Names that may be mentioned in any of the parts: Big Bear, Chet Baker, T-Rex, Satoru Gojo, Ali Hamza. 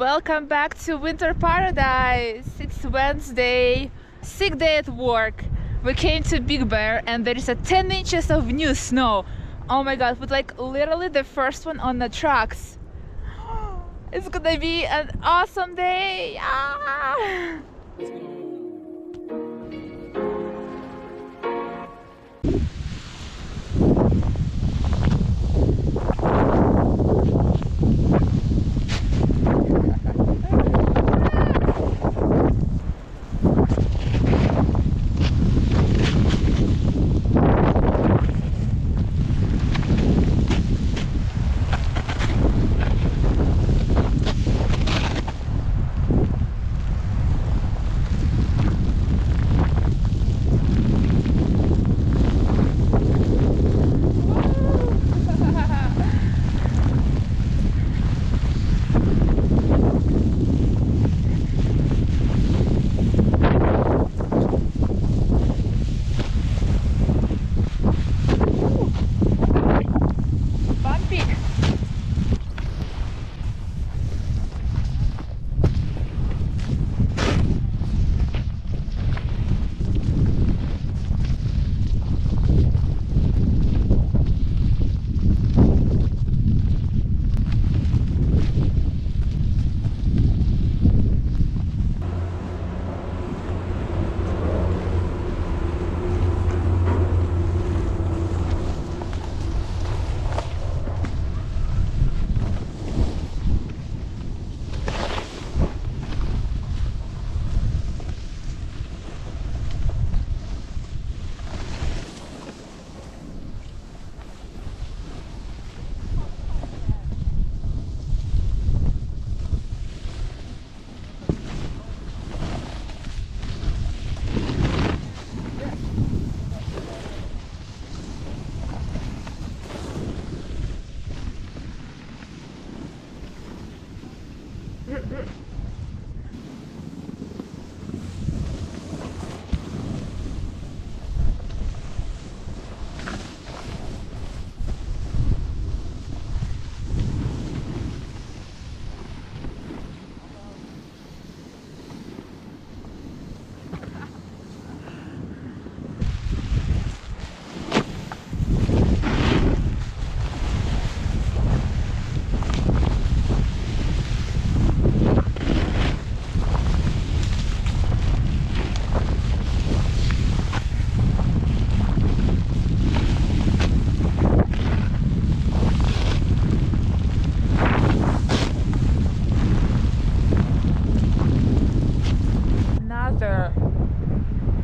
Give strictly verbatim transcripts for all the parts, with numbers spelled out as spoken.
Welcome back to Winter Paradise. It's Wednesday, sick day at work. We came to Big Bear and there is a ten inches of new snow. Oh my god, but like literally the first one on the trucks. It's gonna be an awesome day. Ah!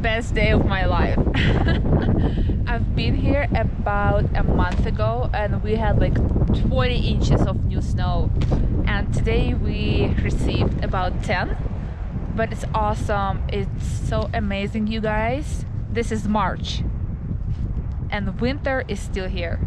Best day of my life. I've been here about a month ago and we had like twenty inches of new snow, and today we received about ten, but it's awesome. It's so amazing, you guys. This is March and winter is still here.